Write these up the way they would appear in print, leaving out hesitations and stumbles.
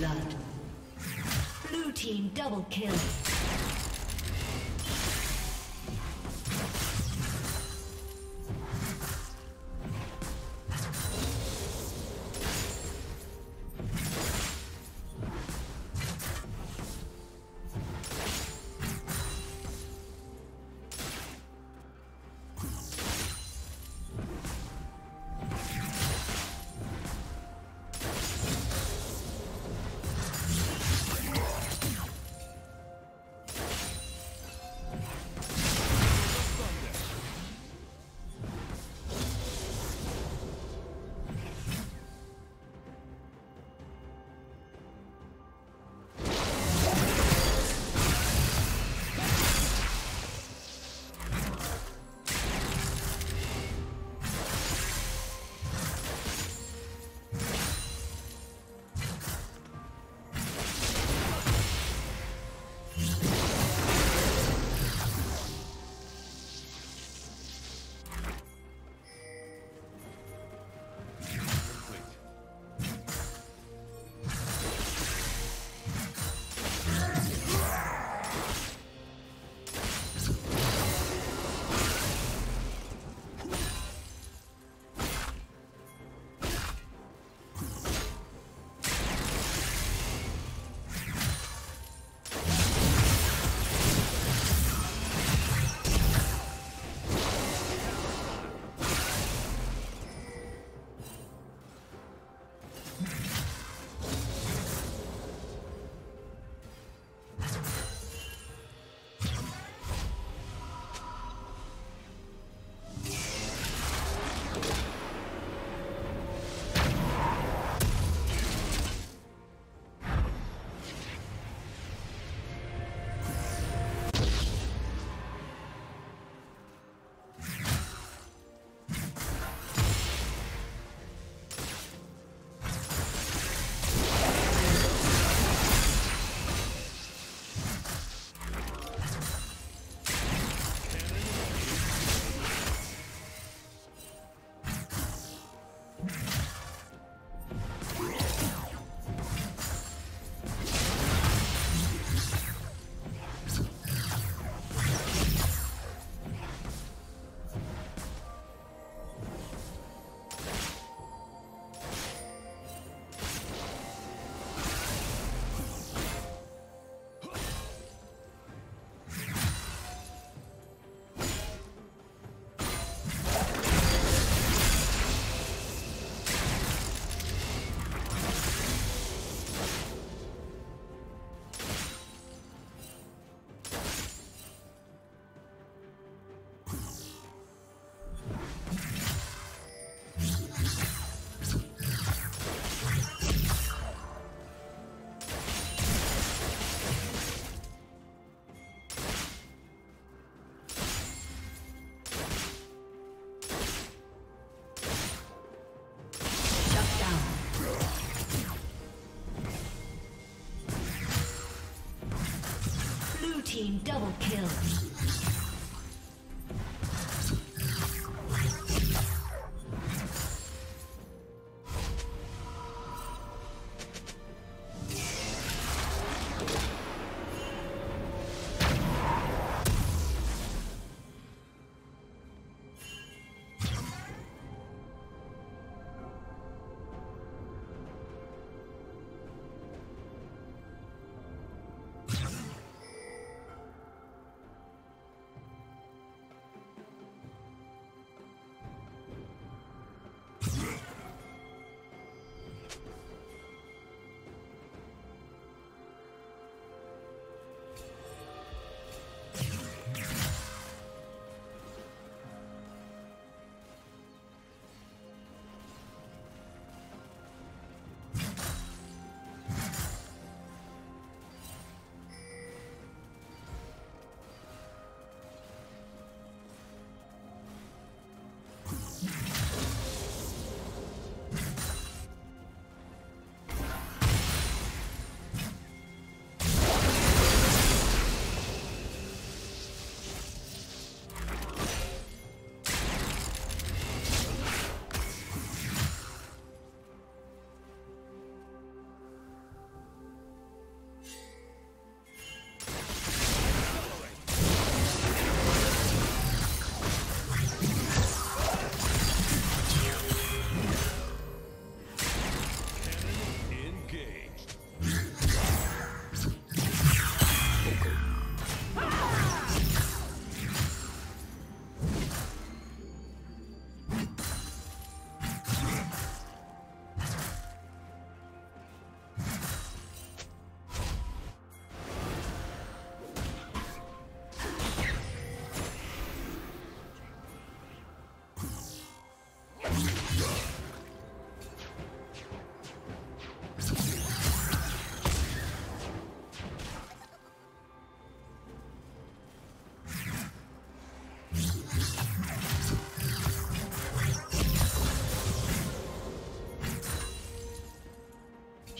blood. Blue team double kill. Team double kill.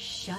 Shut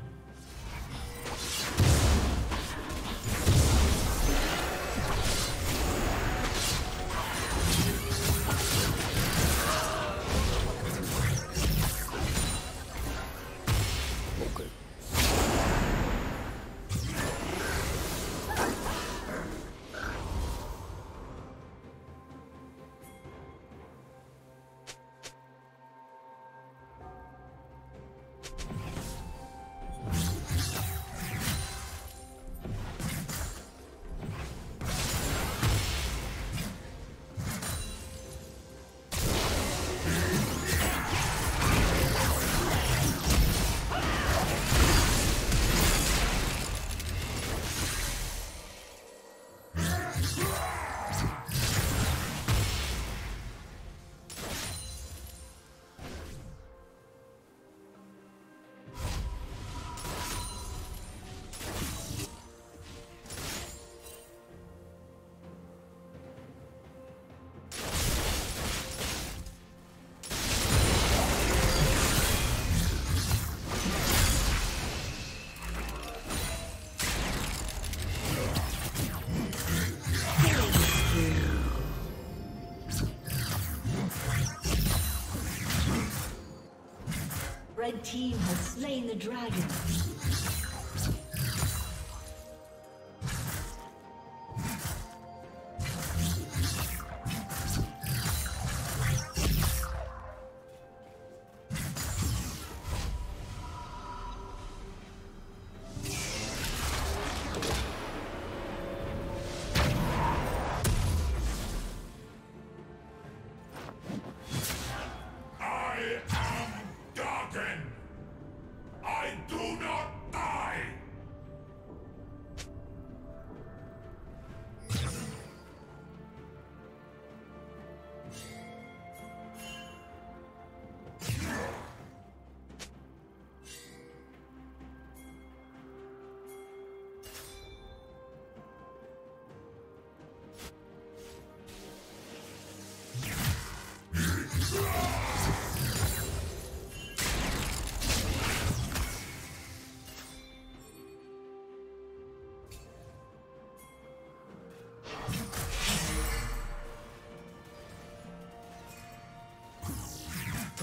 Red team has slain the dragon.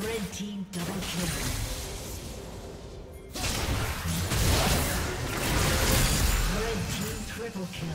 Red team double kill. Red team triple kill.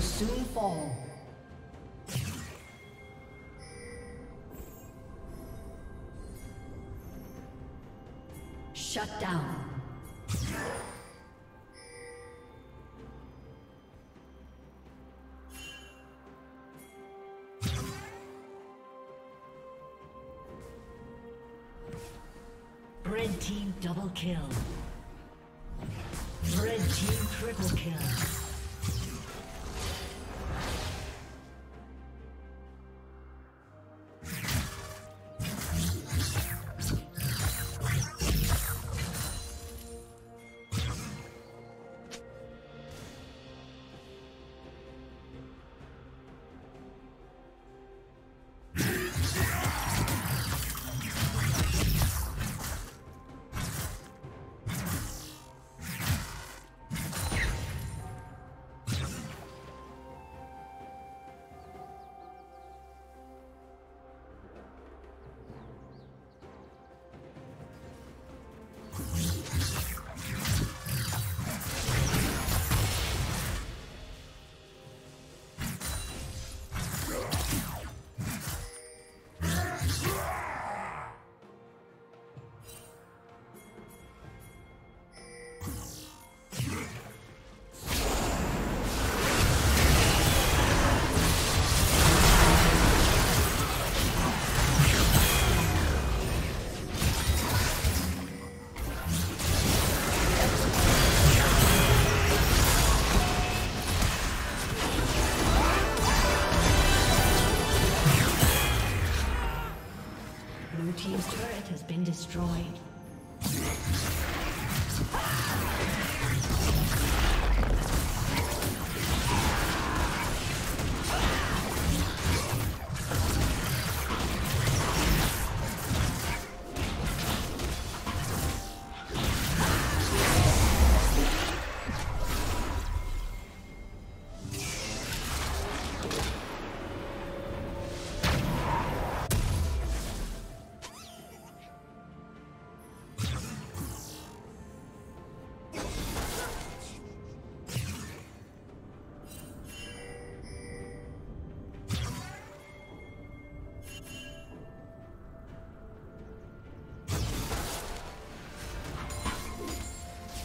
Soon fall. Shut down. Red team double kill. Red team triple kill. Destroyed.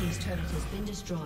team's turret has been destroyed.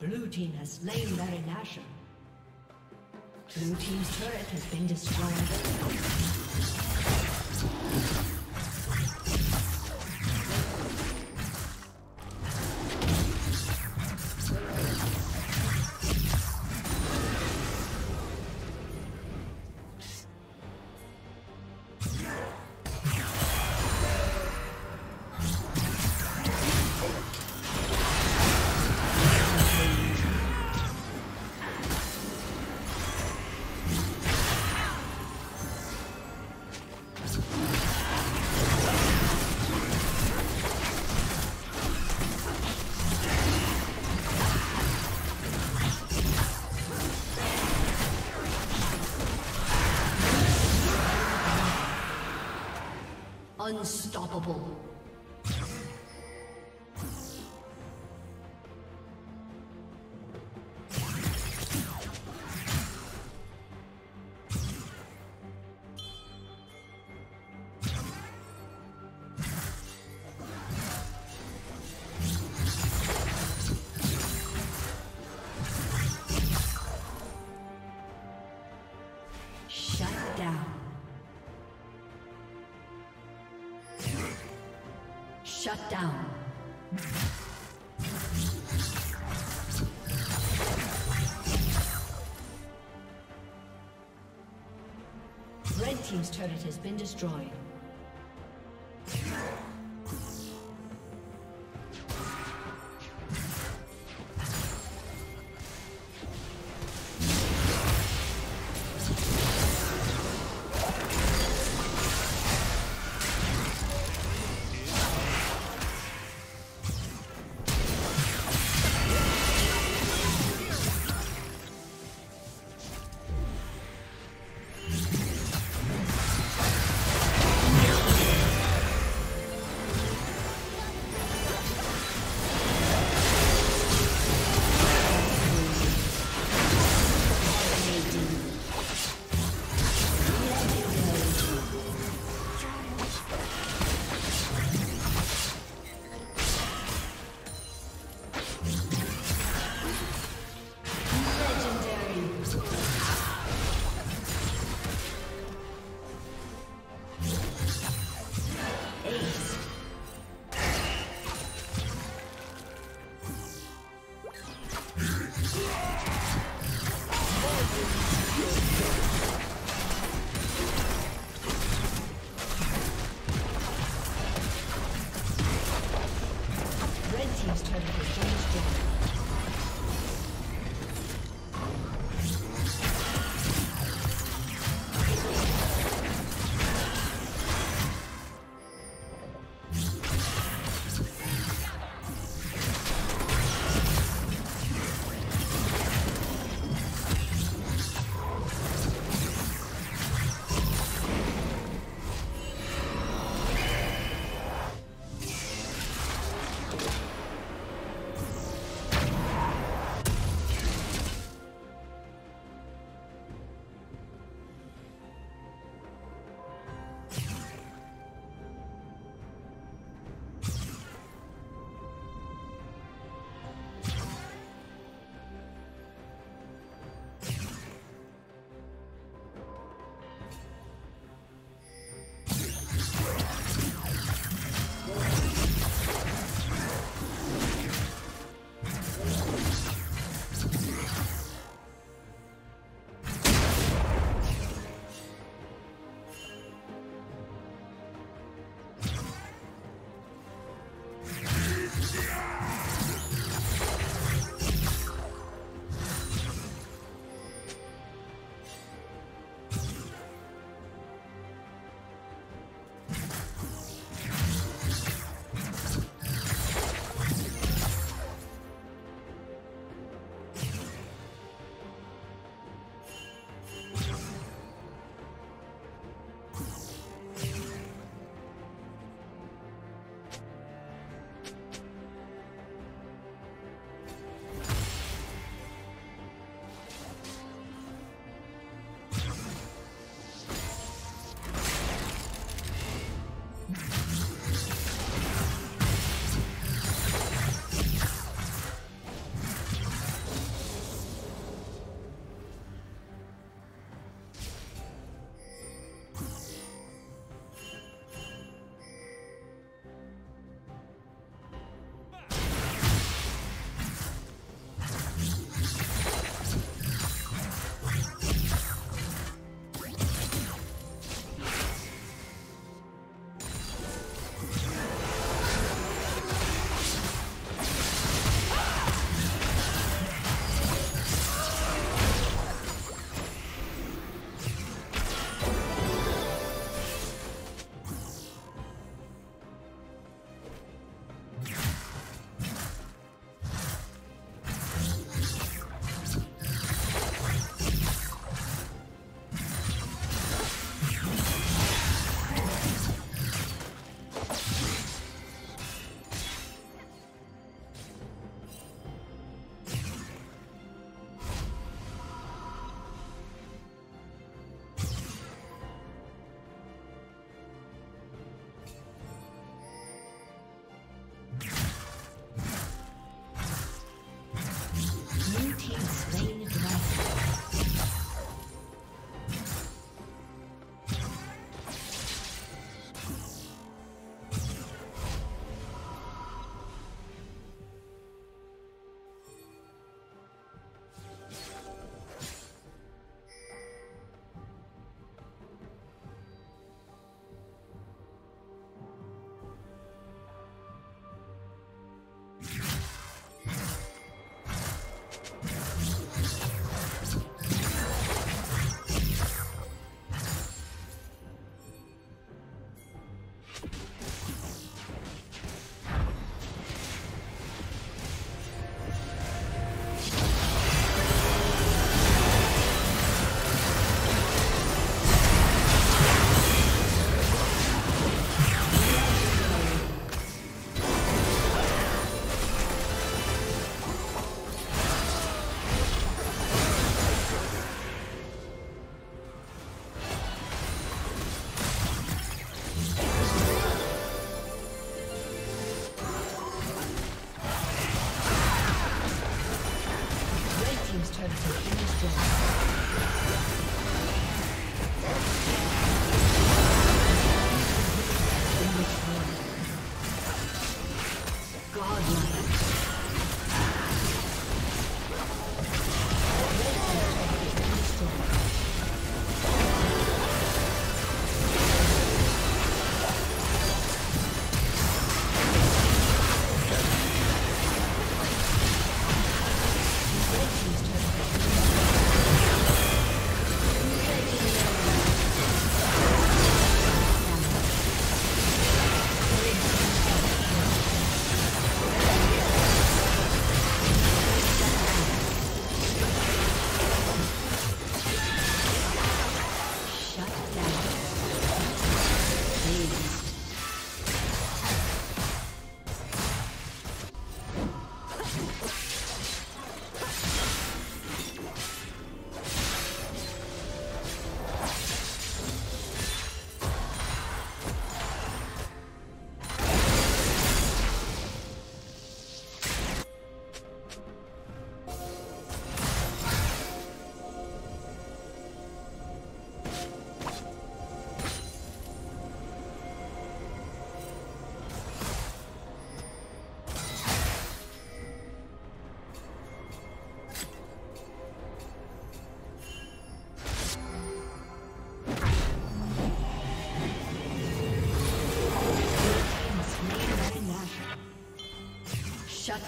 Blue team has slain Baron Nashor. Blue team's turret has been destroyed. Unstoppable. Shut down. Red team's turret has been destroyed.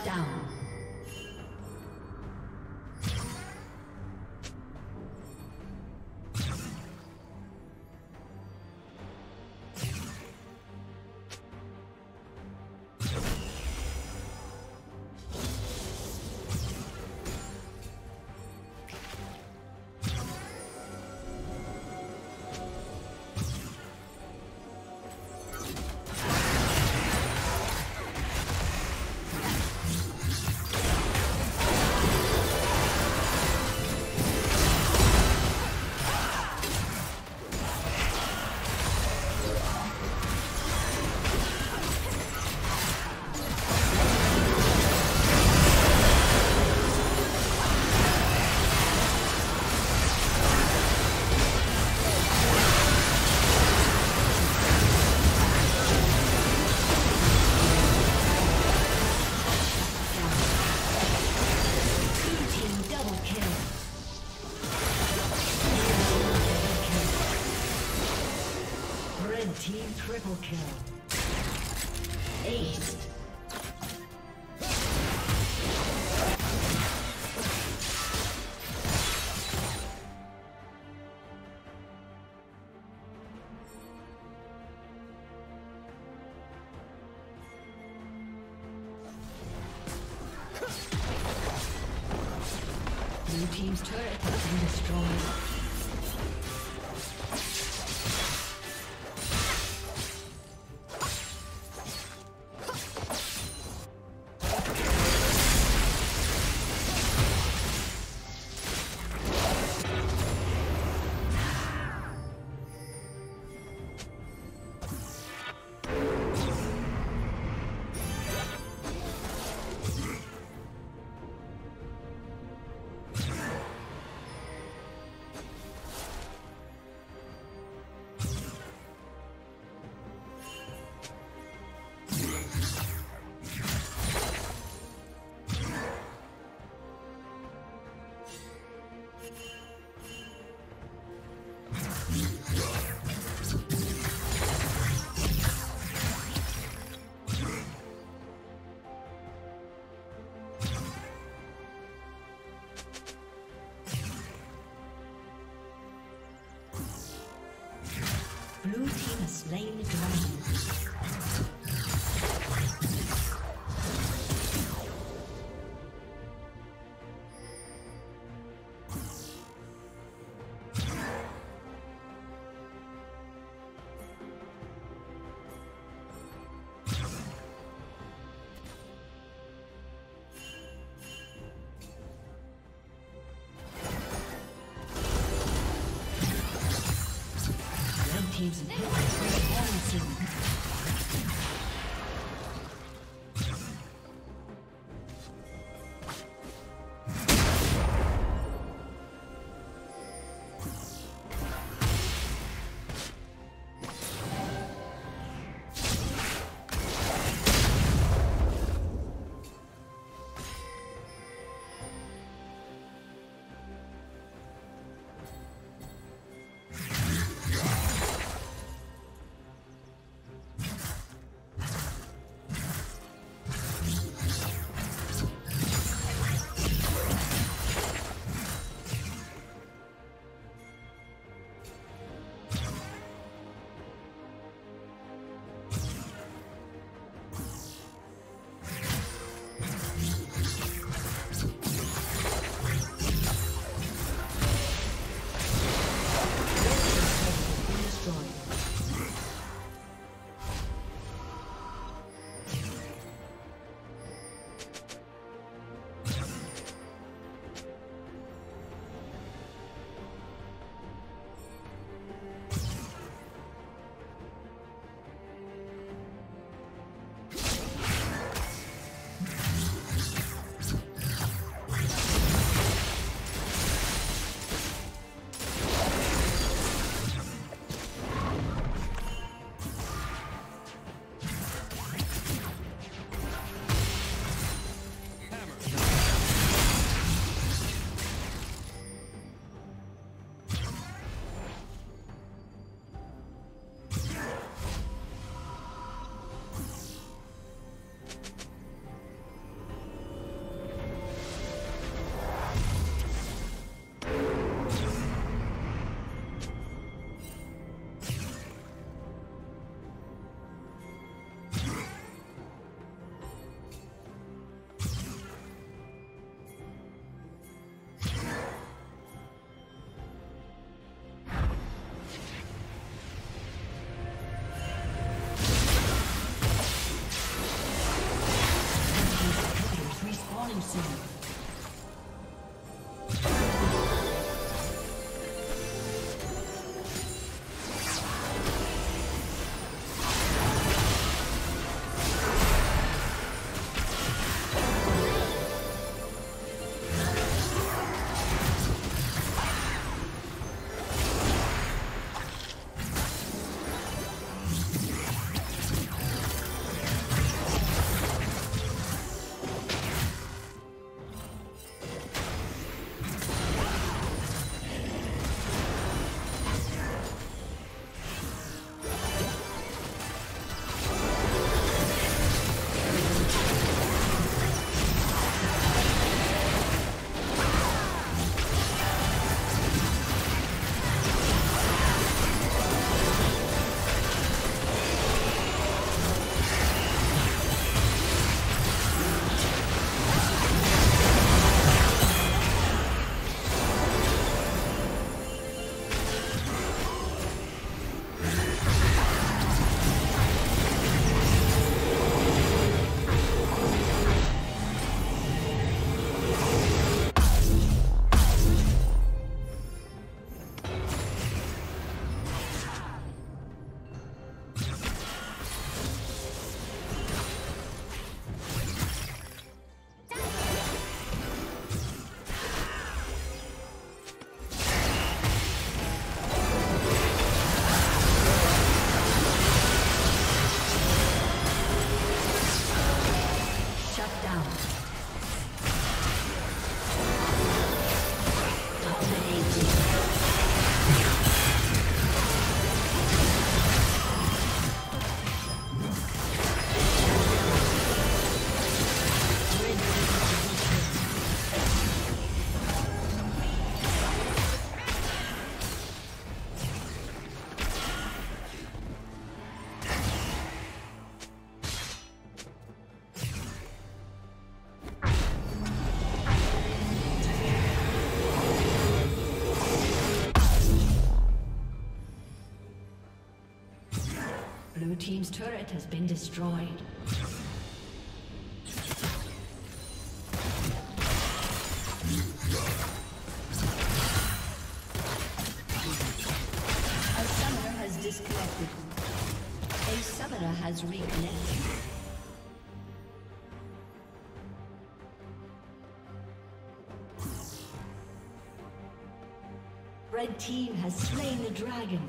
down. Triple kill. 8. Blue team's turret has been destroyed. Blue team has slain the dragon. Blue team's turret has been destroyed. A summoner has disconnected. A summoner has reconnected. Red team has slain the dragon.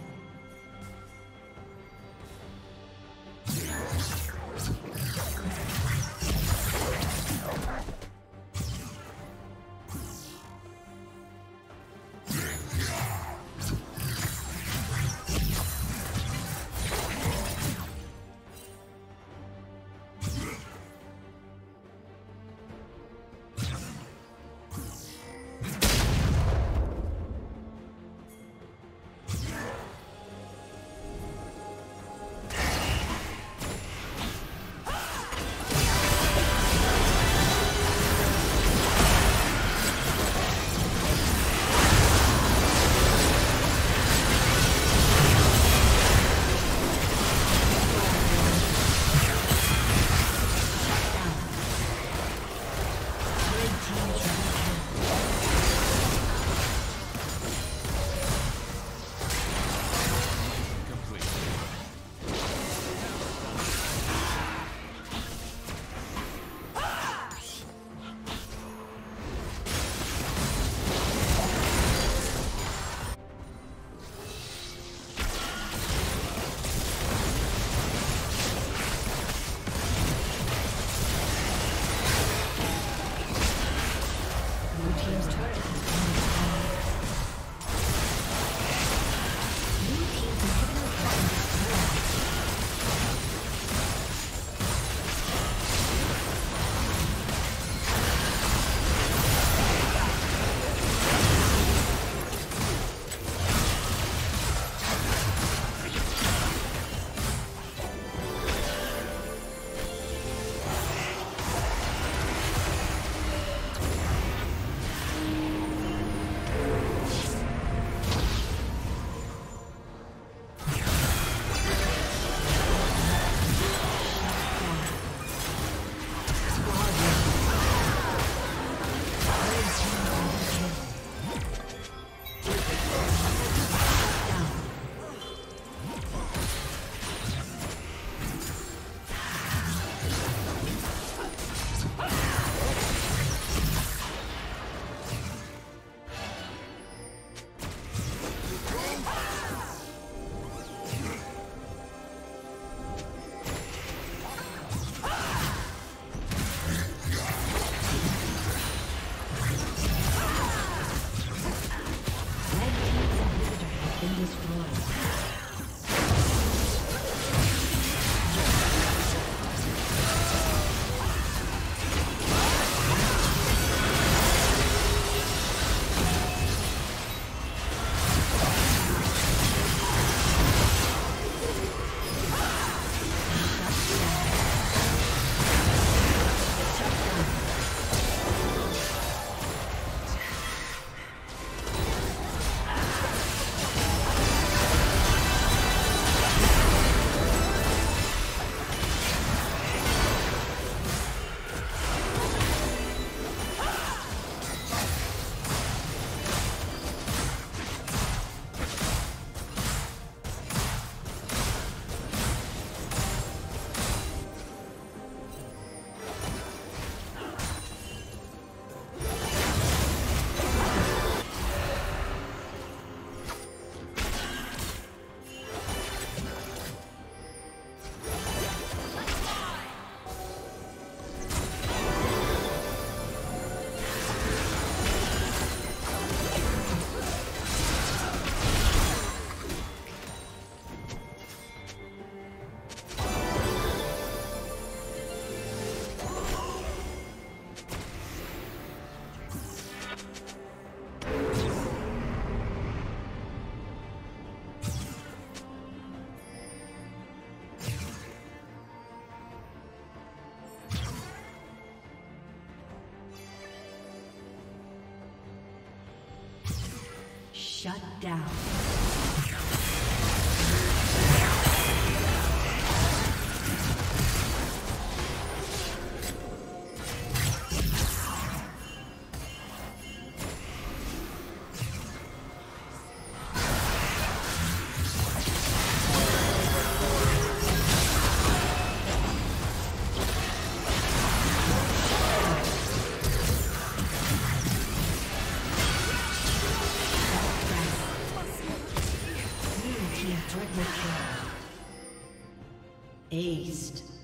Shut down. Triple kill. Aced.